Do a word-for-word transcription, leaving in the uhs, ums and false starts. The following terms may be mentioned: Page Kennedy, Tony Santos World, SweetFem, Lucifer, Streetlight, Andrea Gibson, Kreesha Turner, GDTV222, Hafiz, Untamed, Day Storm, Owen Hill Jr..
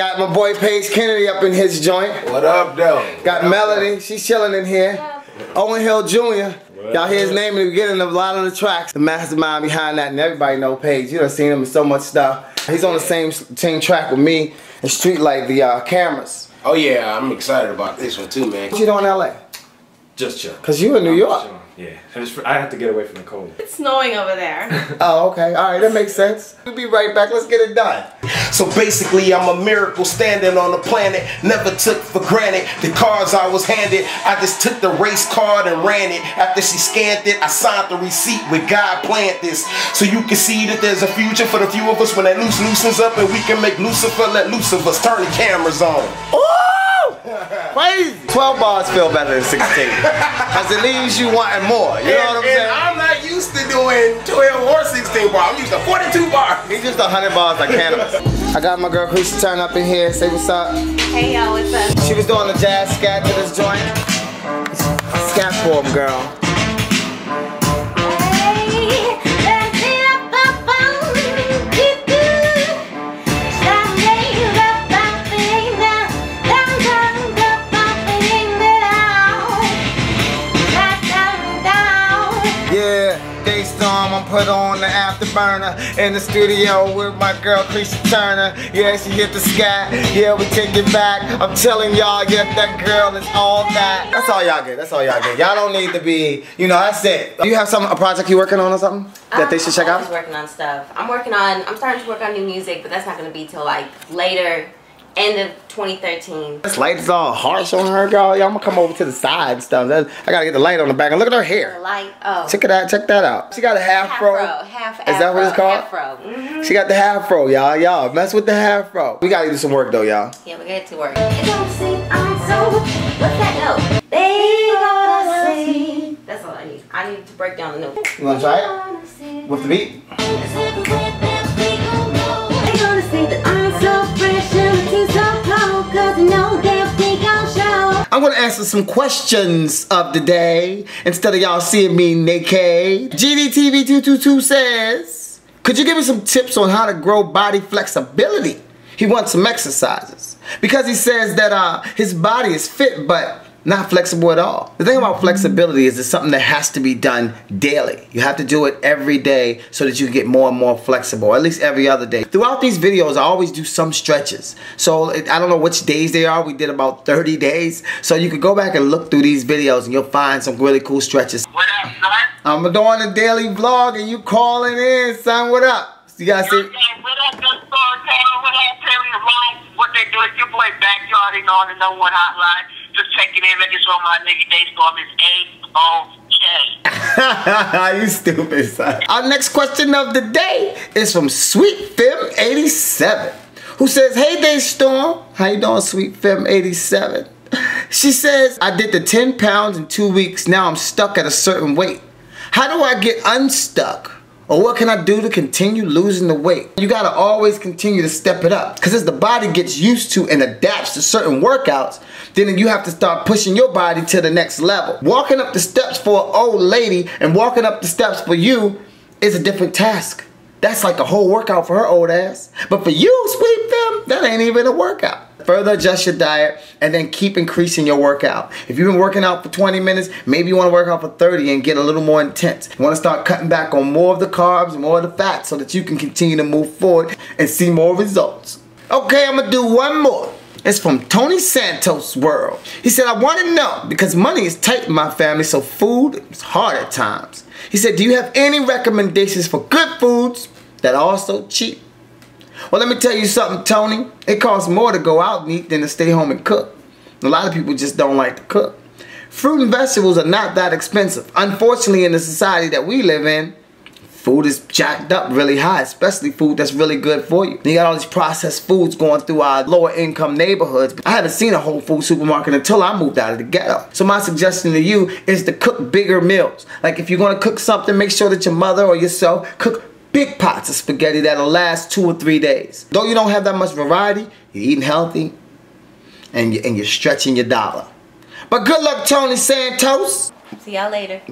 Got my boy Page Kennedy up in his joint. What up, though? Got up, Melody. Though? She's chilling in here. Yeah. Owen Hill Junior Y'all hear his name in the beginning of a lot of the tracks. The mastermind behind that, and everybody know Page. You done seen him in so much stuff. He's on the same same track with me and Streetlight, the uh, cameras. Oh yeah, I'm excited about this one too, man. What you doing in L A? Just chill. Cause you in New York. Yeah, and it's, I have to get away from the cold. It's snowing over there. Oh, okay. All right, that makes sense. We'll be right back. Let's get it done. So basically, I'm a miracle standing on the planet. Never took for granted the cards I was handed. I just took the race card and ran it. After she scanned it, I signed the receipt with God planned this. So you can see that there's a future for the few of us when that loose loosens up and we can make Lucifer let loose of us. Turn the cameras on. Ooh! Crazy. twelve bars feel better than sixteen. Because it leaves you wanting more. You know what I'm saying? And I'm not used to doing twelve or sixteen bars. I'm used to forty-two bars. He's just one hundred bars like cannabis. I got my girl Kreesha Turner up in here. Say what's up. Hey y'all, what's up? She was doing the jazz scat to this joint. Scat for him, girl. I'm put on the afterburner in the studio with my girl Kreesha Turner. Yeah, she hit the scat. Yeah, we take it back. I'm telling y'all, yeah, that girl is all that. That's all y'all get. That's all y'all get. Y'all don't need to be, you know, that's it. Do you have some a project you working on or something that um, they should check out? I'm working on stuff. I'm working on, I'm starting to work on new music, but that's not going to be till like later. End of twenty thirteen. This light is all harsh on her, girl. Y'all, I'm gonna come over to the side and stuff. I gotta get the light on the back. And look at her hair. The light, oh. Check it out, check that out. She got a half, half fro. Half afro. Is that what it's called? Afro. Mm-hmm. She got the half fro, y'all. Y'all, mess with the half fro. We gotta do some work, though, y'all. Yeah, we gotta do work. It don't seem I'm so. What's that note? They wanna see. That's all I need. I need to break down the note. You wanna try it? With the beat? They gonna see that I'm so fresh and too so cold, cause I know they'll think I'll show. I'm gonna answer some questions of the day instead of y'all seeing me naked. G D T V two two two says, could you give me some tips on how to grow body flexibility? He wants some exercises because he says that uh, his body is fit but not flexible at all. The thing about flexibility is it's something that has to be done daily. You have to do it every day so that you can get more and more flexible, or at least every other day. Throughout these videos, I always do some stretches. So I don't know which days they are. We did about thirty days. So you can go back and look through these videos and you'll find some really cool stretches. What up, son? I'm doing a daily vlog and you calling in, son. What up? You guys see? What up, son? What up, Terry? What they do is you play backyarding on the No One Hotline. Just checking in, making sure my nigga Day Storm is A O K. You stupid, son. Our next question of the day is from SweetFem eighty-seven, who says, hey Day Storm, how you doing, SweetFem eighty-seven? She says, I did the ten pounds in two weeks, now I'm stuck at a certain weight. How do I get unstuck? Or what can I do to continue losing the weight? You gotta always continue to step it up. Cause as the body gets used to and adapts to certain workouts, then you have to start pushing your body to the next level. Walking up the steps for an old lady and walking up the steps for you is a different task. That's like a whole workout for her old ass. But for you, Sweet Fem, that ain't even a workout. Further adjust your diet and then keep increasing your workout. If you've been working out for twenty minutes, maybe you want to work out for thirty and get a little more intense. You want to start cutting back on more of the carbs, more of the fat, so that you can continue to move forward and see more results. Okay, I'm going to do one more. It's from Tony Santos World. He said, I want to know, because money is tight in my family, so food is hard at times. He said, do you have any recommendations for good foods that are also cheap? Well, let me tell you something, Tony. It costs more to go out and eat than to stay home and cook. A lot of people just don't like to cook. Fruit and vegetables are not that expensive. Unfortunately, in the society that we live in, food is jacked up really high, especially food that's really good for you. You got all these processed foods going through our lower income neighborhoods. I haven't seen a Whole Foods supermarket until I moved out of the ghetto. So my suggestion to you is to cook bigger meals. Like if you're going to cook something, make sure that your mother or yourself cook big pots of spaghetti that'll last two or three days. Though you don't have that much variety, you're eating healthy and you're, and you're stretching your dollar. But good luck, Tony Santos. See y'all later.